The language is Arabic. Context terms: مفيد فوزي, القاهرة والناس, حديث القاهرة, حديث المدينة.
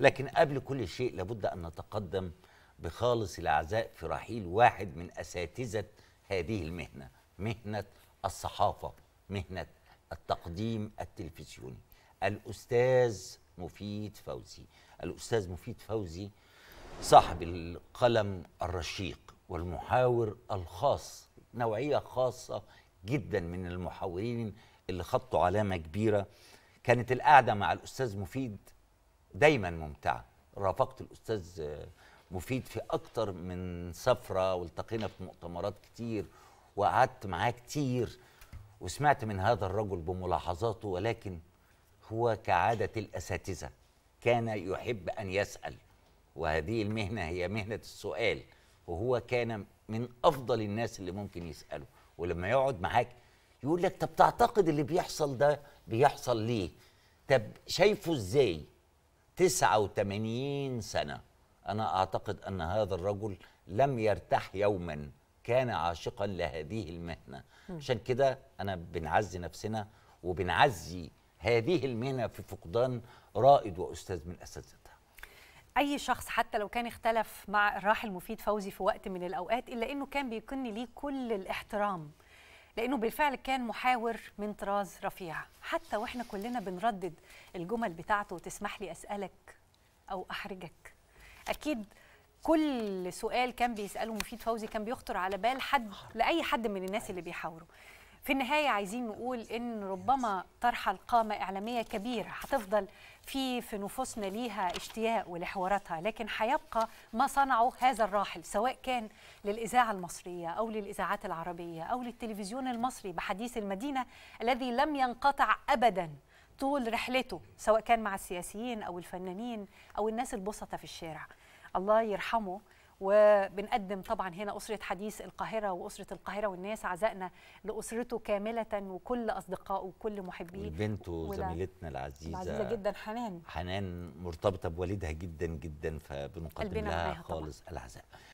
لكن قبل كل شيء لابد أن نتقدم بخالص العزاء في رحيل واحد من أساتذة هذه المهنة، مهنة الصحافة، مهنة التقديم التلفزيوني، الأستاذ مفيد فوزي. الأستاذ مفيد فوزي صاحب القلم الرشيق والمحاور الخاص، نوعية خاصة جدا من المحاورين اللي خطوا علامة كبيرة. كانت القعدة مع الأستاذ مفيد دايما ممتعة، رافقت الأستاذ مفيد في أكتر من سفرة والتقينا في مؤتمرات كتير وقعدت معاه كتير وسمعت من هذا الرجل بملاحظاته، ولكن هو كعادة الأساتذة كان يحب أن يسأل، وهذه المهنة هي مهنة السؤال، وهو كان من أفضل الناس اللي ممكن يسأله. ولما يقعد معاك يقول لك طب تعتقد اللي بيحصل ده بيحصل ليه؟ طب شايفه ازاي؟ 89 سنة، أنا أعتقد أن هذا الرجل لم يرتاح يوما، كان عاشقا لهذه المهنة. عشان كده أنا بنعزي نفسنا وبنعزي هذه المهنة في فقدان رائد وأستاذ من أساتذتها. أي شخص حتى لو كان اختلف مع الراحل مفيد فوزي في وقت من الأوقات، إلا أنه كان بيكن ليه كل الاحترام، لأنه بالفعل كان محاور من طراز رفيع. حتى وإحنا كلنا بنردد الجمل بتاعته، تسمح لي أسألك أو أحرجك. أكيد كل سؤال كان بيسأله مفيد فوزي كان بيخطر على بال حد، لأي حد من الناس اللي بيحاوروا. في النهاية عايزين نقول إن ربما ترحل قامة إعلامية كبيرة هتفضل في نفوسنا ليها اشتياق ولحواراتها، لكن هيبقى ما صنعه هذا الراحل سواء كان للإذاعة المصرية أو للإذاعات العربية أو للتلفزيون المصري بحديث المدينة الذي لم ينقطع أبداً طول رحلته، سواء كان مع السياسيين أو الفنانين أو الناس البسطة في الشارع. الله يرحمه. وبنقدم طبعا هنا أسرة حديث القاهرة وأسرة القاهرة والناس عزائنا لأسرته كاملة وكل أصدقائه وكل محبيه، وبنته زميلتنا العزيزة جدا حنان مرتبطة بوالدها جدا جدا، فبنقدم لها خالص العزاء.